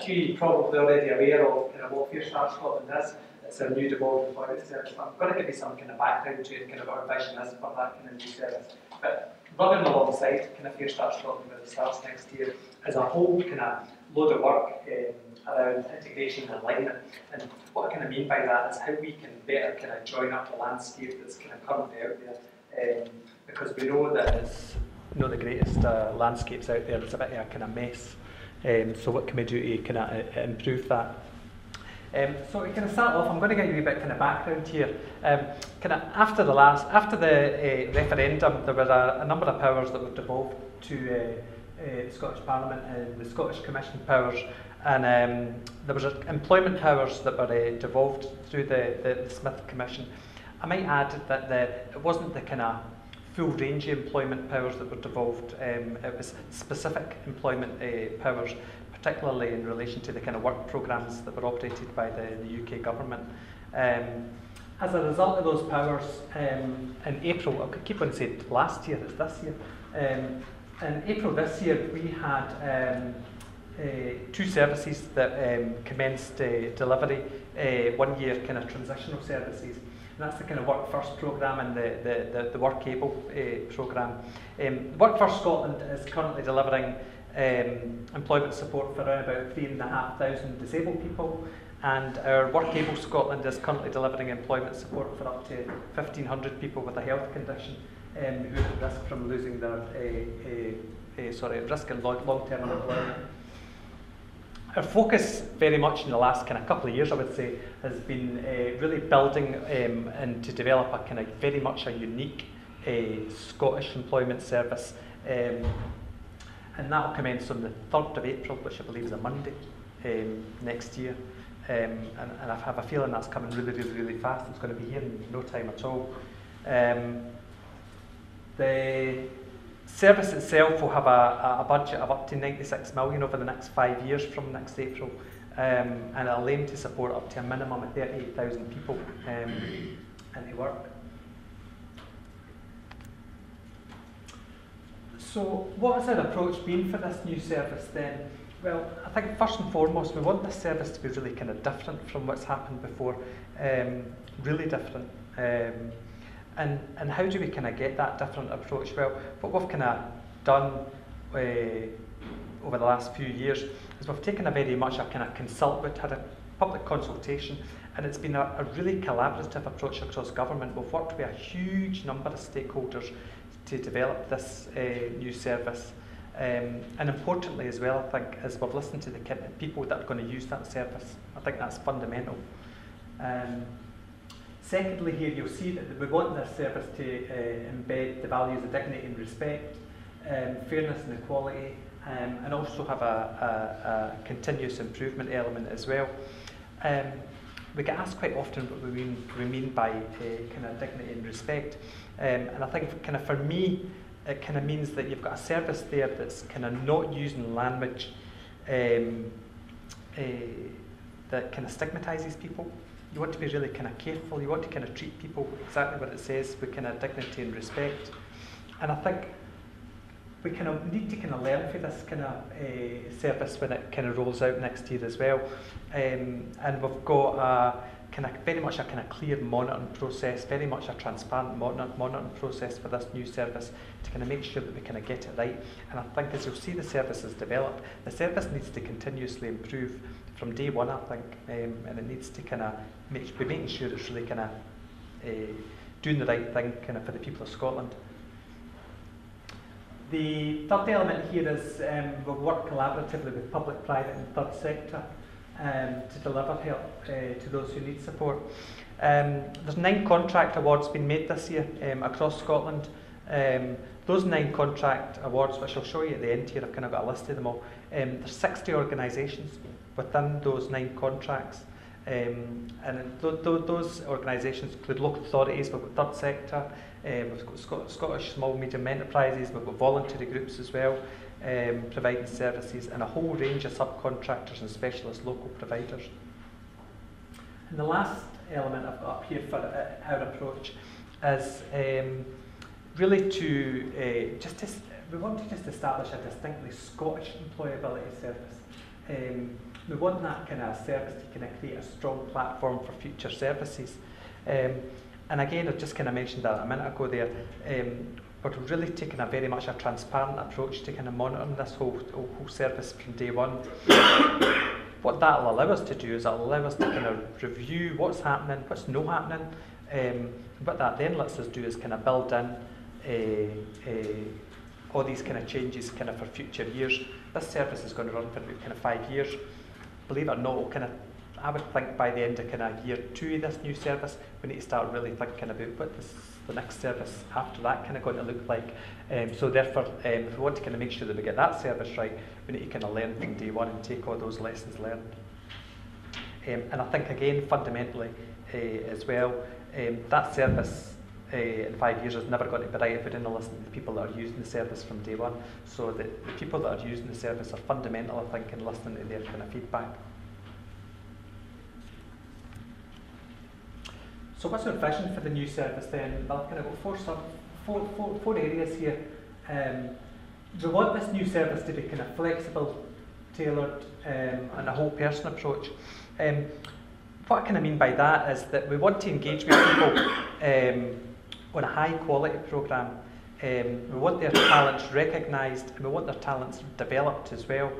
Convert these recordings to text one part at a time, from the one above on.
actually probably already aware of what Fair Start Scotland is. It's a new devolved employment service. I'm going to give you some kind of background to it, kind of our vision is for that kind of new service. But running alongside kind of Fair Start Scotland, when it starts next year, is a whole kind of load of work around integration and alignment. And what I kind of mean by that is how we can better kind of join up the landscape that's kind of currently out there, because we know that it's not the greatest landscapes out there. It's a bit of a kind of mess. So what can we do to kind of improve that? So we kind of start off. I'm going to give you a bit kind of background here. Kind of after the referendum, there was a number of powers that were devolved to the Scottish Parliament and the Scottish Commission powers, and there was employment powers that were devolved through the Smith Commission. I might add that it wasn't the kind of full range of employment powers that were devolved. It was specific employment powers, particularly in relation to the kind of work programmes that were operated by the UK government. As a result of those powers, in April, I keep on saying last year, it's this year. In April this year, we had two services that commenced delivery, 1 year kind of transitional services. And that's the kind of Work First programme and the Work Able programme. Work First Scotland is currently delivering employment support for around about 3,500 disabled people, and our Work Able Scotland is currently delivering employment support for up to 1,500 people with a health condition who are at risk from losing their risk of long-term unemployment. Our focus very much in the last kind of couple of years, I would say, has been really building and to develop a kind of very much a unique Scottish employment service, and that will commence on the 3rd of April, which I believe is a Monday next year, and I have a feeling that's coming really, really, really fast. It's going to be here in no time at all. The service itself will have a budget of up to £96 million over the next 5 years from next April, and it'll aim to support up to a minimum of 38,000 people in the work. So what has our approach been for this new service then? Well, I think first and foremost we want this service to be really kind of different from what's happened before, really different. And how do we kind of get that different approach? Well, what we've kind of done over the last few years is we've taken a very much a kind of consult, we've had a public consultation, and it's been a really collaborative approach across government. We've worked with a huge number of stakeholders to develop this new service, and importantly as well, I think, is we've listened to the people that are going to use that service. I think that's fundamental. Secondly, here you'll see that we want this service to embed the values of dignity and respect, fairness and equality, and also have a continuous improvement element as well. We get asked quite often what we mean by kind of dignity and respect, and I think kind of for me it kind of means that you've got a service there that's kind of not using language that kind of stigmatises people. You want to be really kind of careful, you want to kind of treat people exactly what it says with kind of dignity and respect. And I think we kind of need to kind of learn from this kind of service when it kind of rolls out next year as well. And we've got a kind of very much a kind of clear monitoring process, very much a transparent monitoring process for this new service to kind of make sure that we kind of get it right. And I think as you'll see the service is developed, the service needs to continuously improve from day one, I think, and it needs to kind of be making sure it's really kind of doing the right thing kind of for the people of Scotland. The third element here is we'll work collaboratively with public, private and third sector to deliver help to those who need support. There's 9 contract awards been made this year across Scotland. Those 9 contract awards, which I'll show you at the end here, I've kind of got a list of them all. There's 60 organisations within those 9 contracts, and those organisations include local authorities, we've got third sector, we've got Scottish small medium enterprises, we've got voluntary groups as well, providing services, and a whole range of subcontractors and specialist local providers. And the last element I've got up here for our approach is really to we want to just establish a distinctly Scottish employability service. we want that kind of service to kind of create a strong platform for future services. And again, I just kind of mentioned that a minute ago there, we're really taking very much a transparent approach to kind of monitoring this whole service from day one. What that will allow us to do is it'll allow us to kind of review what's happening, what's not happening. What that then lets us do is kind of build in all these kind of changes kind of for future years. This service is going to run for about kind of 5 years. Believe it or not, kind of, I would think by the end of kind of year 2 of this new service, we need to start really thinking about what this, the next service after that kind of going to look like. So therefore, if we want to kind of make sure that we get that service right, we need to kind of learn from day one and take all those lessons learned. And I think again, fundamentally as well, that service in 5 years is never going to be right if we didn't listen to the people that are using the service from day one. So that the people that are using the service are fundamental, I think, in listening to their kind of feedback. So what's our vision for the new service then? Well, I've kind of got four areas here. We want this new service to be kind of flexible, tailored, and a whole person approach. What I kind of mean by that is that we want to engage with people on a high quality programme. We want their talents recognised and we want their talents developed as well.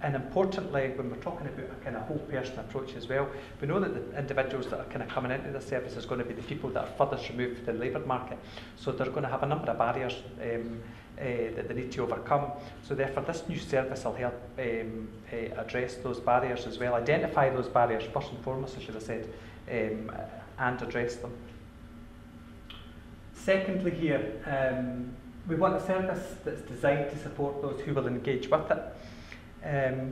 And importantly, when we're talking about a kind of whole person approach as well, we know that the individuals that are kind of coming into the service is going to be the people that are furthest removed from the labour market. So they're going to have a number of barriers that they need to overcome. So therefore, this new service will help address those barriers as well, identify those barriers first and foremost, I should have said, and address them. Secondly here, we want a service that's designed to support those who will engage with it.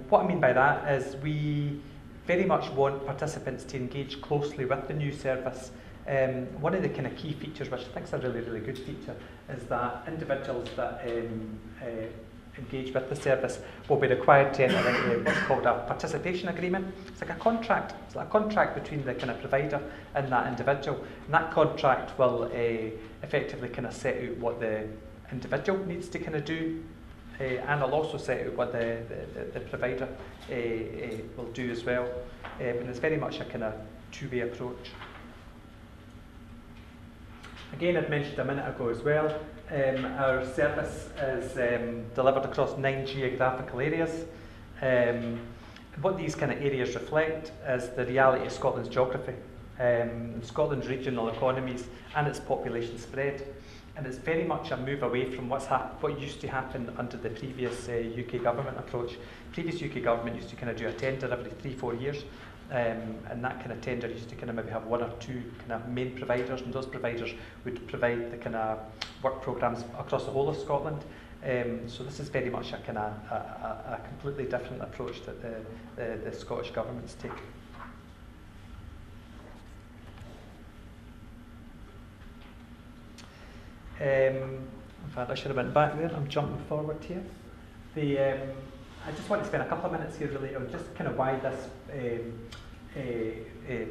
What I mean by that is we very much want participants to engage closely with the new service. One of the kind of key features, which I think is a really, really good feature, is that individuals that engage with the service will be required to enter into what's called a participation agreement. It's like a contract. It's like a contract between the kind of provider and that individual. And that contract will effectively kind of set out what the individual needs to kind of do. And I'll also set out what the provider will do as well. And it's very much a kind of two-way approach. Again, I'd mentioned a minute ago as well, our service is delivered across 9 geographical areas. What these kind of areas reflect is the reality of Scotland's geography, Scotland's regional economies and its population spread. And it's very much a move away from what used to happen under the previous UK government approach. Previous UK government used to kind of do a tender every 3 or 4 years, and that kind of tender used to kind of maybe have 1 or 2 kind of main providers, and those providers would provide the kind of work programmes across the whole of Scotland. So this is very much a kind of a completely different approach that the Scottish government's taken. In fact, I should have went back there. I'm jumping forward here. I just want to spend a couple of minutes here really on just kind of why this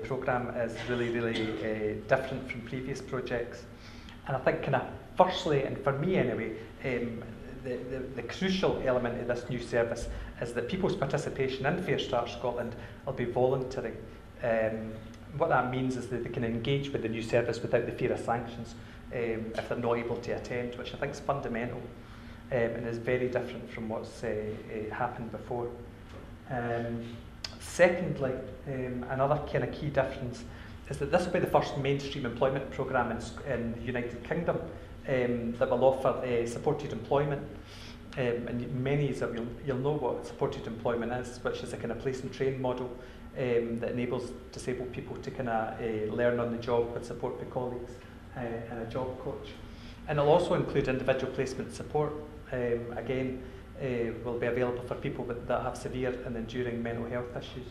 programme is really, really different from previous projects. And I think kind of firstly, and for me anyway, the crucial element of this new service is that people's participation in Fair Start Scotland will be voluntary. What that means is that they can engage with the new service without the fear of sanctions. If they're not able to attend, which I think is fundamental and is very different from what's happened before. Secondly, another kind of key difference is that this will be the first mainstream employment programme in the United Kingdom that will offer supported employment. And many of you'll know what supported employment is, which is a kind of place and train model that enables disabled people to kind of learn on the job with support by colleagues. And a job coach. And it'll also include individual placement support, again, will be available for people that have severe and enduring mental health issues.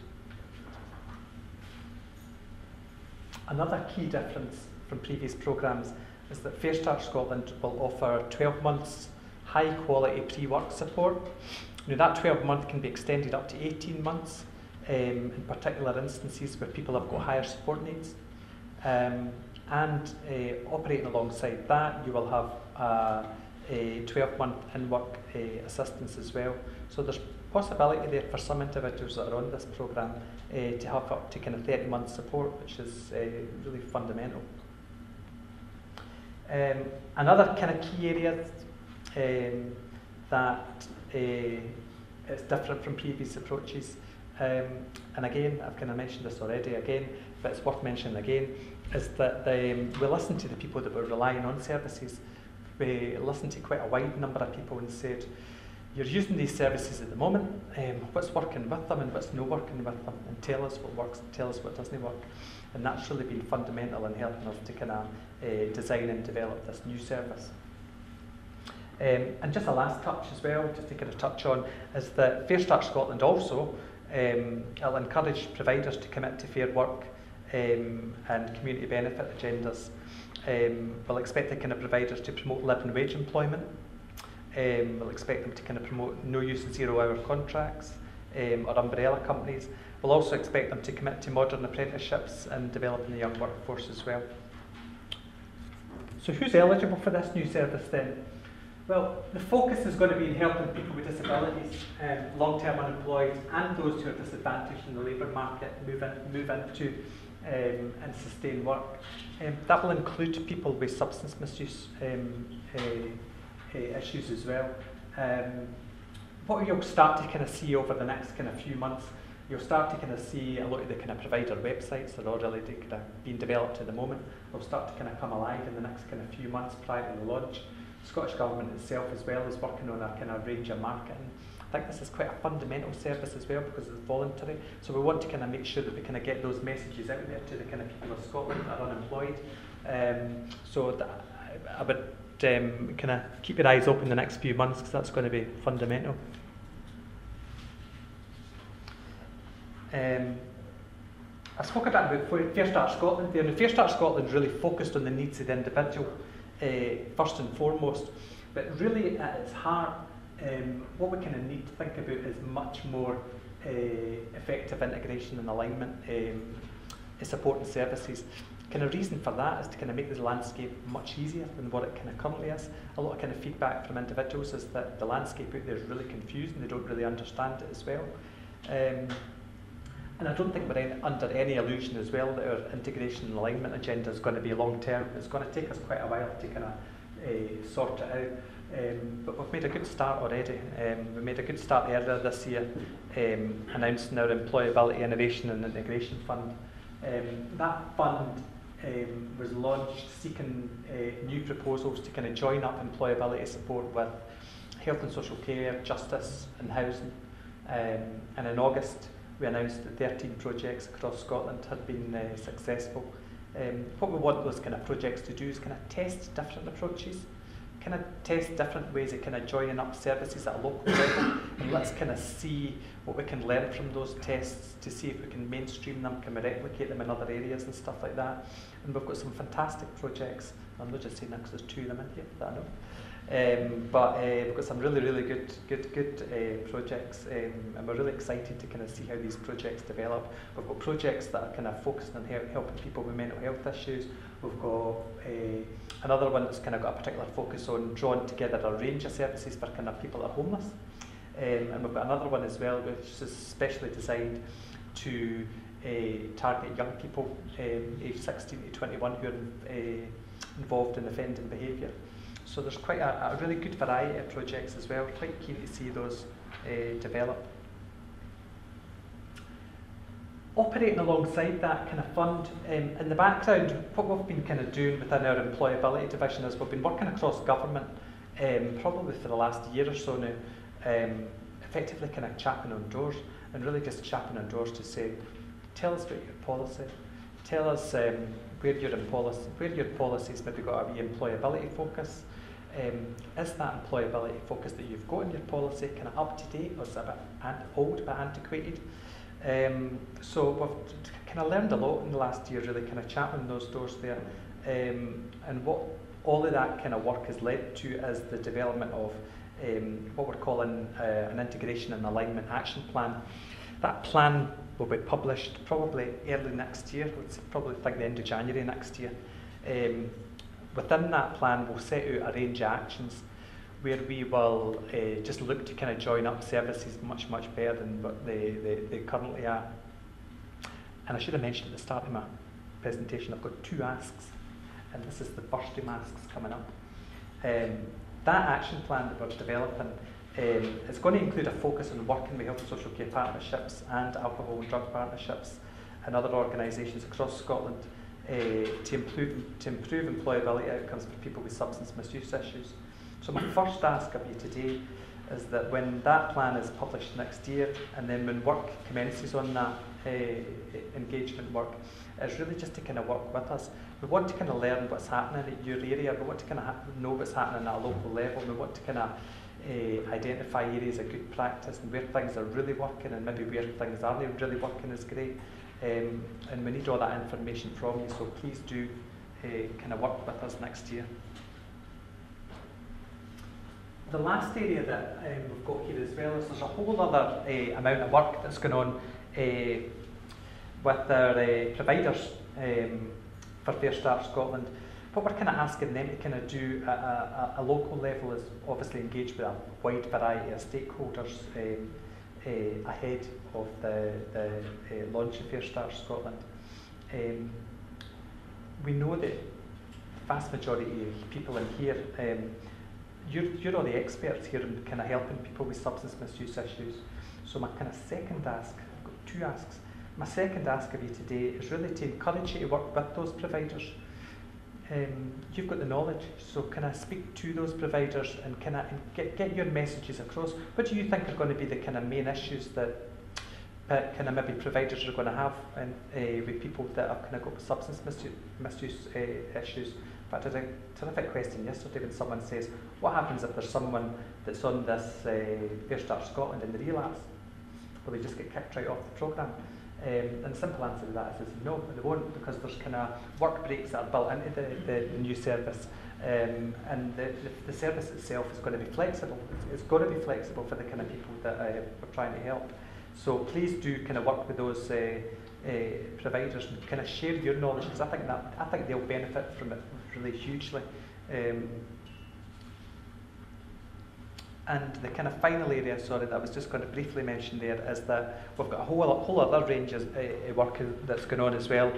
Another key difference from previous programmes is that Fair Start Scotland will offer 12 months high quality pre-work support. Now that 12-month can be extended up to 18 months in particular instances where people have got higher support needs. And operating alongside that, you will have a 12-month in-work assistance as well. So there's possibility there for some individuals that are on this programme to have up to kind of 30-month support, which is really fundamental. Another kind of key area that is different from previous approaches, and again, I've kind of mentioned this already again, but it's worth mentioning again, is that we listen to the people that were relying on services. We listened to quite a wide number of people and said, you're using these services at the moment, what's working with them and what's not working with them, and tell us what works, tell us what doesn't work. And that's really been fundamental in helping us to kind of design and develop this new service. And just a last touch as well, just to kind of touch on, is that Fair Start Scotland also will encourage providers to commit to fair work and community benefit agendas. We'll expect the kind of providers to promote living wage employment. We'll expect them to kind of promote no use and 0-hour contracts or umbrella companies. We'll also expect them to commit to modern apprenticeships and developing the young workforce as well. So who's eligible for this new service then? Well, the focus is going to be in helping people with disabilities, long-term unemployed and those who are disadvantaged in the labour market move into and sustain work. That will include people with substance misuse issues as well. What you'll start to kind of see over the next kind of few months, you'll start to kind of see a lot of the kind of provider websites that are already kind of being developed at the moment. They'll start to kind of come alive in the next kind of few months prior to the launch. The Scottish Government itself as well is working on a kind of range of marketing. I think this is quite a fundamental service as well because it's voluntary. So we want to kind of make sure that we kind of get those messages out there to the kind of people of Scotland that are unemployed. So that I would kind of keep your eyes open the next few months because that's going to be fundamental. I spoke about Fair Start Scotland there, and Fair Start Scotland really focused on the needs of the individual first and foremost, but really at its heart, what we kind of need to think about is much more effective integration and alignment support and services. Kind of reason for that is to kind of make the landscape much easier than what it kind of currently is. A lot of kind of feedback from individuals is that the landscape out there is really confused and they don't really understand it as well. And I don't think we're under any illusion as well that our integration and alignment agenda is going to be long term. It's going to take us quite a while to kind of sort it out. But we've made a good start already. We made a good start earlier this year, announcing our Employability Innovation and Integration Fund. That fund was launched seeking new proposals to kind of join up employability support with health and social care, justice and housing. And in August, we announced that 13 projects across Scotland had been successful. What we want those kind of projects to do is kind of test different approaches, kind of test different ways of kind of joining up services at a local level, and let's kind of see what we can learn from those tests to see if we can mainstream them, can we replicate them in other areas and stuff like that. And we've got some fantastic projects, I'm not just saying that because there's two of them in here that I know, but we've got some really good projects, and we're really excited to kind of see how these projects develop. We've got projects that are kind of focused on helping people with mental health issues. We've got another one that's kind of got a particular focus on drawing together a range of services for kind of people that are homeless, and we've got another one as well which is specially designed to target young people aged 16 to 21 who are involved in offending behaviour. So there's quite a really good variety of projects as well. Quite keen to see those develop. Operating alongside that kind of fund, in the background, what we've been kind of doing within our employability division is we've been working across government probably for the last year or so now, effectively kind of chapping on doors and really just chapping on doors to say, tell us about your policy, tell us where your policy's maybe got a wee employability focus. Is that employability focus that you've got in your policy kind of up to date, or is it a bit old but antiquated? So we've kind of learned a lot in the last year, really kind of chattering those doors there. And what all of that kind of work has led to is the development of what we're calling an integration and alignment action plan. That plan will be published probably early next year, probably like the end of January next year. Within that plan, we'll set out a range of actions. where we will just look to kind of join up services much better than what they currently are. And I should have mentioned at the start of my presentation, I've got two asks, and this is the first of my asks coming up. That action plan that we're developing is going to include a focus on working with health and social care partnerships and alcohol and drug partnerships and other organisations across Scotland to improve employability outcomes for people with substance misuse issues. So my first ask of you today is that when that plan is published next year, and then when work commences on that engagement work, it's really just to kind of work with us. We want to kind of learn what's happening at your area, we want to kind of know what's happening at a local level, we want to kind of identify areas of good practice and where things are really working and maybe where things aren't really working is great. And we need all that information from you, so please do kind of work with us next year. The last area that we've got here as well is there's a whole other amount of work that's going on with our providers for Fair Start Scotland. What we're kind of asking them to kind of do at a local level is obviously engage with a wide variety of stakeholders ahead of the launch of Fair Start Scotland. We know that the vast majority of people in here, you're all the experts here in kind of helping people with substance misuse issues. So my kind of second ask, I've got two asks. My second ask of you today is really to encourage you to work with those providers. You've got the knowledge, so can I speak to those providers and can I get your messages across? What do you think are going to be the kind of main issues that kind of maybe providers are going to have and, with people that have kind of got substance misuse issues? In fact, I had a terrific question yesterday when someone says, what happens if there's someone that's on this Fair Start Scotland and they relapse? Will they just get kicked right off the programme? And the simple answer to that is no, they won't, because there's kind of work breaks that are built into the new service, and the service itself is going to be flexible. It's going to be flexible for the kind of people that we're trying to help. So please do kind of work with those providers and kind of share your knowledge, because I think they'll benefit from it really hugely. And the kind of final area, sorry, that I was just going to briefly mention there is that we've got a whole other range of work that's going on as well,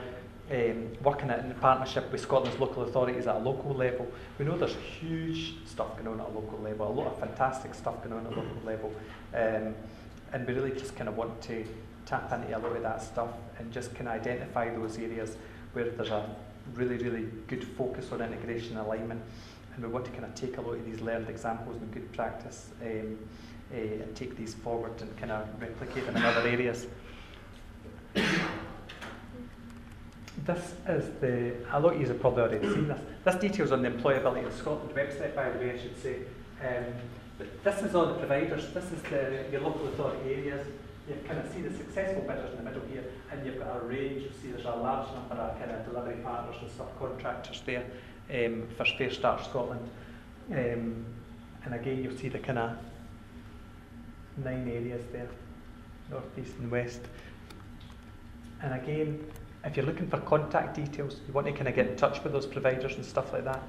working in partnership with Scotland's local authorities at a local level. We know there's huge stuff going on at a local level, a lot of fantastic stuff going on at a local level, and we really just kind of want to tap into a lot of that stuff and just kind of identify those areas where there's a really good focus on integration and alignment. And we want to kind of take a look at these learned examples and good practice and take these forward and kind of replicate them in other areas. This is the, a lot of you have probably already seen this. This details on the Employability in Scotland website, by the way, I should say. But this is all the providers, this is your local authority areas. You kind of see the successful bidders in the middle here, and you've got a range. You see there's a large number of kind of delivery partners and subcontractors there. For Fair Start Scotland, and again you'll see the kind of 9 areas there, north, east and west. And again, if you're looking for contact details, you want to kind of get in touch with those providers and stuff like that,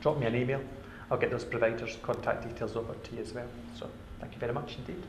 drop me an email, I'll get those providers' contact details over to you as well. So thank you very much indeed.